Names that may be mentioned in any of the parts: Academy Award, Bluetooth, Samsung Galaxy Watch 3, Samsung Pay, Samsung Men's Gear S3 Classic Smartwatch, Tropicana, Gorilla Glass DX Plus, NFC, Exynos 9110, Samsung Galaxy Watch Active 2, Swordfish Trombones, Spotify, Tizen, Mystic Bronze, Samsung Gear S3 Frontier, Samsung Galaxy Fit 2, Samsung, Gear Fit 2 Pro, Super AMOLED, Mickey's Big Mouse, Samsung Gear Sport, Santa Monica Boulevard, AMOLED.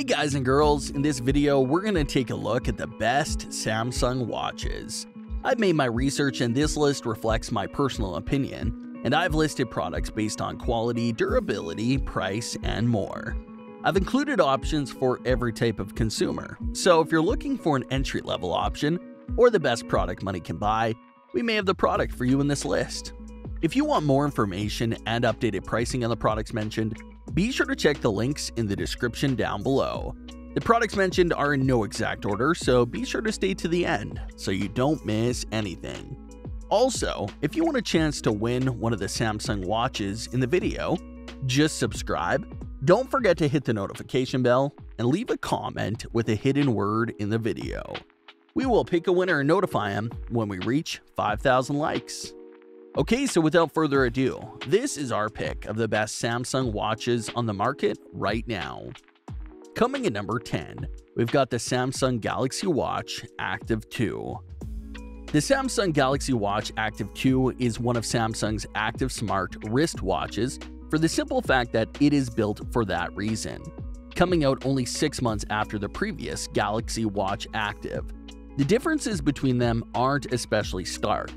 Hey guys and girls, in this video we're going to take a look at the best Samsung watches. I've made my research and this list reflects my personal opinion, and I've listed products based on quality, durability, price, and more. I've included options for every type of consumer, so if you're looking for an entry-level option or the best product money can buy, we may have the product for you in this list. If you want more information and updated pricing on the products mentioned, be sure to check the links in the description down below. The products mentioned are in no exact order, so be sure to stay to the end so you don't miss anything. Also, if you want a chance to win one of the Samsung watches in the video, just subscribe. Don't forget to hit the notification bell and leave a comment with a hidden word in the video. We will pick a winner and notify him when we reach 5,000 likes. Okay, so without further ado, this is our pick of the best Samsung watches on the market right now. Coming at number 10, we've got the Samsung Galaxy Watch Active 2. The Samsung Galaxy Watch Active 2 is one of Samsung's active smart wristwatches for the simple fact that it is built for that reason, coming out only 6 months after the previous Galaxy Watch Active. The differences between them aren't especially stark,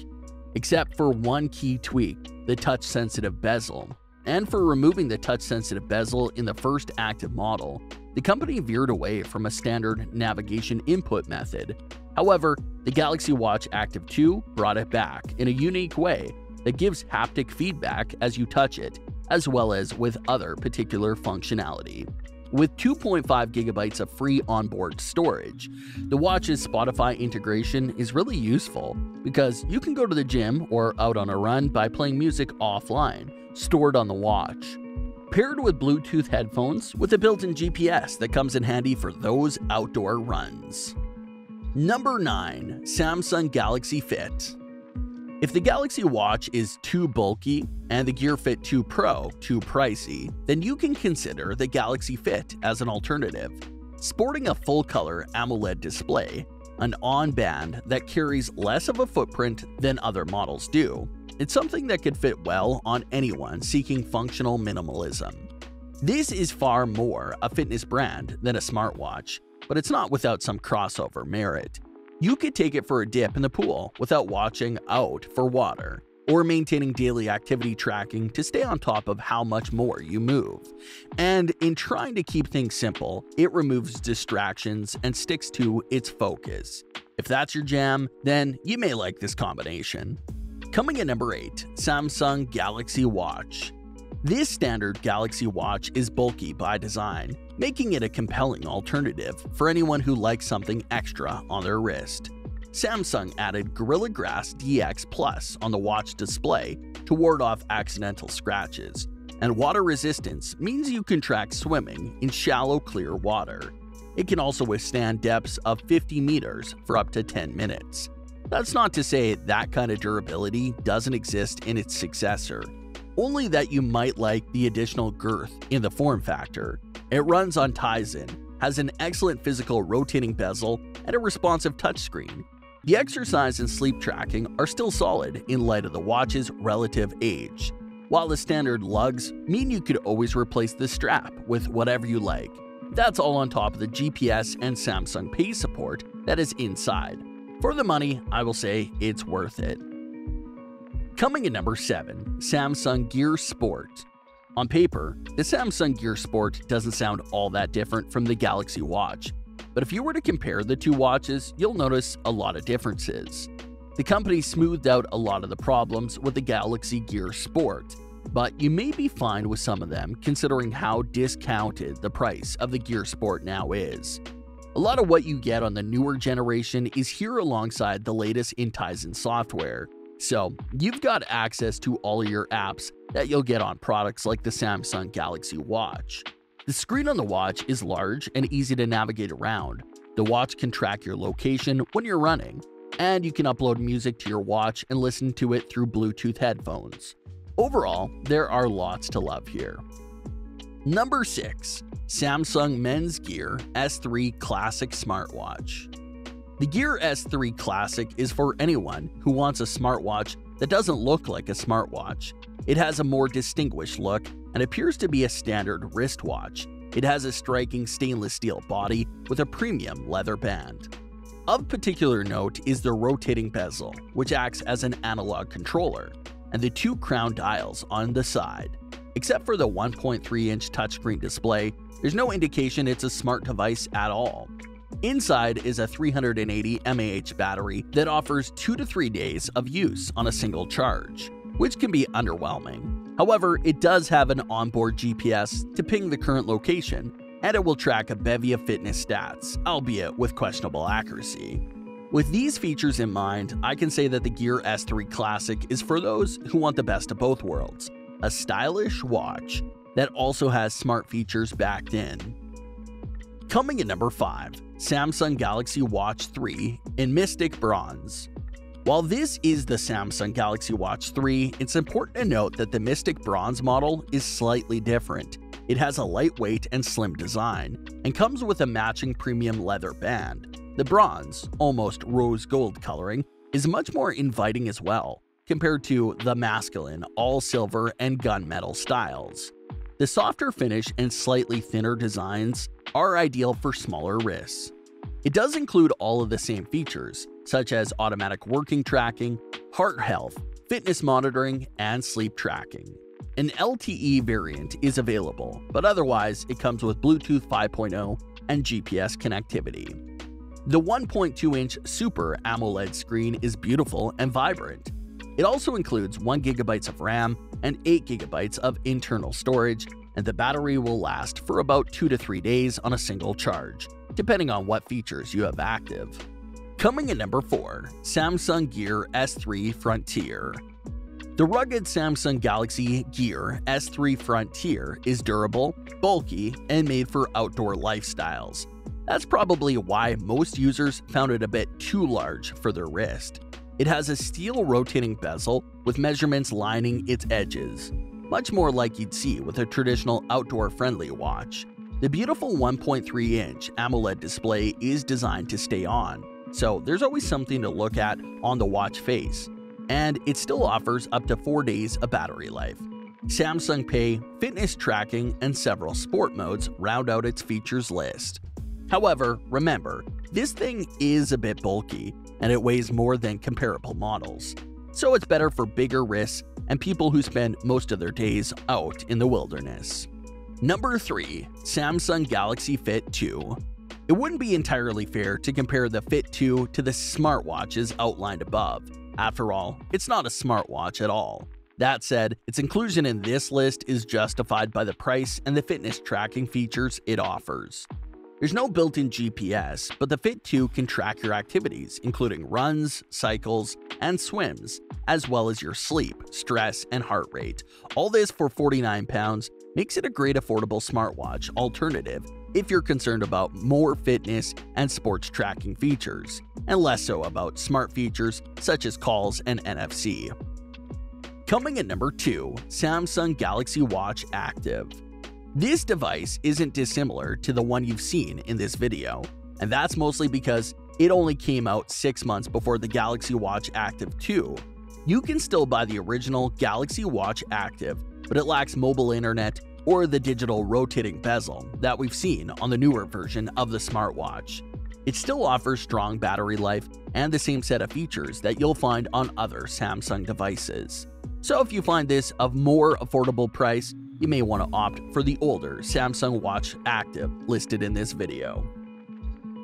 except for one key tweak, the touch-sensitive bezel. And for removing the touch-sensitive bezel in the first active model, the company veered away from a standard navigation input method. However, the Galaxy Watch Active 2 brought it back in a unique way that gives haptic feedback as you touch it, as well as with other particular functionality. With 2.5 gigabytes of free onboard storage, the watch's Spotify integration is really useful because you can go to the gym or out on a run by playing music offline, stored on the watch. Paired with Bluetooth headphones with a built-in GPS that comes in handy for those outdoor runs. Number 9. Samsung Galaxy Fit. If the Galaxy Watch is too bulky and the Gear Fit 2 Pro too pricey, then you can consider the Galaxy Fit as an alternative. Sporting a full-color AMOLED display, an on-band that carries less of a footprint than other models do, it's something that could fit well on anyone seeking functional minimalism. This is far more a fitness brand than a smartwatch, but it's not without some crossover merit. You could take it for a dip in the pool without watching out for water, or maintaining daily activity tracking to stay on top of how much more you move. And in trying to keep things simple, it removes distractions and sticks to its focus. If that's your jam, then you may like this combination. Coming at number 8, Samsung Galaxy Watch. This standard Galaxy Watch is bulky by design, making it a compelling alternative for anyone who likes something extra on their wrist. Samsung added Gorilla Glass DX Plus on the watch display to ward off accidental scratches, and water resistance means you can track swimming in shallow, clear water. It can also withstand depths of 50 meters for up to 10 minutes. That's not to say that kind of durability doesn't exist in its successor, only that you might like the additional girth in the form factor. It runs on Tizen, has an excellent physical rotating bezel, and a responsive touchscreen. The exercise and sleep tracking are still solid in light of the watch's relative age, while the standard lugs mean you could always replace the strap with whatever you like. That's all on top of the GPS and Samsung Pay support that is inside. For the money, I will say it's worth it. Coming at number 7, Samsung Gear Sport. On paper, the Samsung Gear Sport doesn't sound all that different from the Galaxy Watch, but if you were to compare the two watches, you'll notice a lot of differences. The company smoothed out a lot of the problems with the Galaxy Gear Sport, but you may be fine with some of them considering how discounted the price of the Gear Sport now is. A lot of what you get on the newer generation is here alongside the latest in Tizen software, so you've got access to all your apps that you'll get on products like the Samsung Galaxy Watch. The screen on the watch is large and easy to navigate around. The watch can track your location when you're running, and you can upload music to your watch and listen to it through Bluetooth headphones. Overall, there are lots to love here. Number 6. Samsung Men's Gear S3 Classic Smartwatch. The Gear S3 Classic is for anyone who wants a smartwatch that doesn't look like a smartwatch. It has a more distinguished look and appears to be a standard wristwatch, It has a striking stainless steel body with a premium leather band. Of particular note is the rotating bezel, which acts as an analog controller, and the two crown dials on the side. Except for the 1.3-inch touchscreen display, there's no indication it's a smart device at all. Inside is a 380 mAh battery that offers 2 to 3 days of use on a single charge, which can be underwhelming. However, it does have an onboard GPS to ping the current location, and it will track a bevy of fitness stats, albeit with questionable accuracy. With these features in mind, I can say that the Gear S3 Classic is for those who want the best of both worlds, a stylish watch that also has smart features backed in. Coming in number 5, Samsung Galaxy Watch 3 in Mystic Bronze. While this is the Samsung Galaxy Watch 3, it's important to note that the Mystic Bronze model is slightly different. It has a lightweight and slim design, and comes with a matching premium leather band. The bronze, almost rose gold coloring, is much more inviting as well, compared to the masculine, all-silver and gunmetal styles. The softer finish and slightly thinner designs are ideal for smaller wrists. It does include all of the same features, such as automatic working tracking, heart health, fitness monitoring, and sleep tracking. An LTE variant is available, but otherwise it comes with Bluetooth 5.0 and GPS connectivity. The 1.2-inch Super AMOLED screen is beautiful and vibrant. It also includes 1 GB of RAM and 8 GB of internal storage, and the battery will last for about 2 to 3 days on a single charge, depending on what features you have active. Coming in number 4, Samsung Gear S3 Frontier. The rugged Samsung Galaxy Gear S3 Frontier is durable, bulky, and made for outdoor lifestyles. That's probably why most users found it a bit too large for their wrist. It has a steel rotating bezel with measurements lining its edges, much more like you'd see with a traditional outdoor-friendly watch. The beautiful 1.3-inch AMOLED display is designed to stay on, so there's always something to look at on the watch face. And it still offers up to 4 days of battery life. Samsung Pay, fitness tracking, and several sport modes round out its features list. However, remember, this thing is a bit bulky, and it weighs more than comparable models. So it's better for bigger wrists and people who spend most of their days out in the wilderness. Number 3, Samsung Galaxy Fit 2. It wouldn't be entirely fair to compare the Fit 2 to the smartwatches outlined above. After all, it's not a smartwatch at all. That said, its inclusion in this list is justified by the price and the fitness tracking features it offers. There's no built-in GPS, but the Fit 2 can track your activities, including runs, cycles, and swims, as well as your sleep, stress, and heart rate. All this for £49 makes it a great affordable smartwatch alternative if you're concerned about more fitness and sports tracking features, and less so about smart features such as calls and NFC. Coming at number 2, Samsung Galaxy Watch Active. This device isn't dissimilar to the one you've seen in this video, and that's mostly because it only came out 6 months before the Galaxy Watch Active 2. You can still buy the original Galaxy Watch Active, but it lacks mobile internet or the digital rotating bezel that we've seen on the newer version of the smartwatch. It still offers strong battery life and the same set of features that you'll find on other Samsung devices. So if you find this of more affordable price, you may want to opt for the older Samsung Watch Active listed in this video.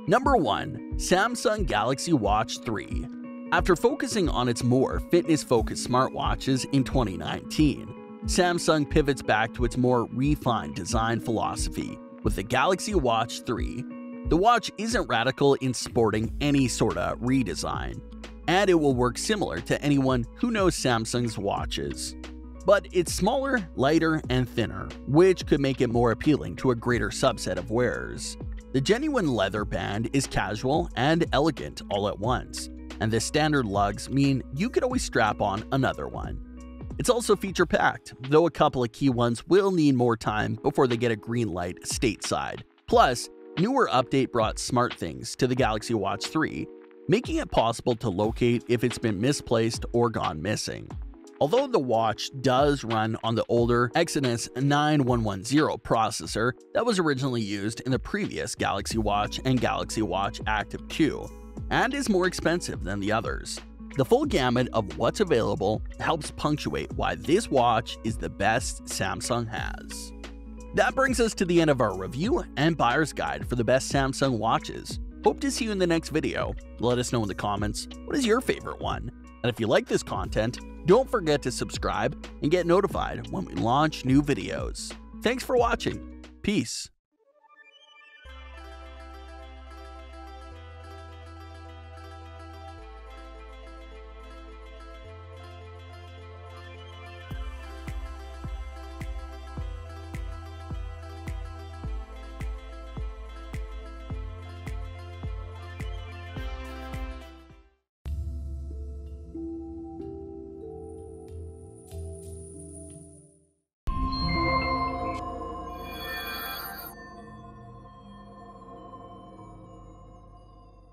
Number 1, Samsung Galaxy Watch 3. After focusing on its more fitness-focused smartwatches in 2019, Samsung pivots back to its more refined design philosophy with the Galaxy Watch 3. The watch isn't radical in sporting any sort of redesign, and it will work similar to anyone who knows Samsung's watches. But it's smaller, lighter, and thinner, which could make it more appealing to a greater subset of wearers. The genuine leather band is casual and elegant all at once, and the standard lugs mean you could always strap on another one. It's also feature-packed, though a couple of key ones will need more time before they get a green light stateside. Plus, newer update brought smart things to the Galaxy Watch 3, making it possible to locate if it's been misplaced or gone missing. Although the watch does run on the older Exynos 9110 processor that was originally used in the previous Galaxy Watch and Galaxy Watch Active 2, and is more expensive than the others. The full gamut of what's available helps punctuate why this watch is the best Samsung has. That brings us to the end of our review and buyer's guide for the best Samsung watches. Hope to see you in the next video. Let us know in the comments, what is your favorite one? And if you like this content, don't forget to subscribe and get notified when we launch new videos. Thanks for watching. Peace.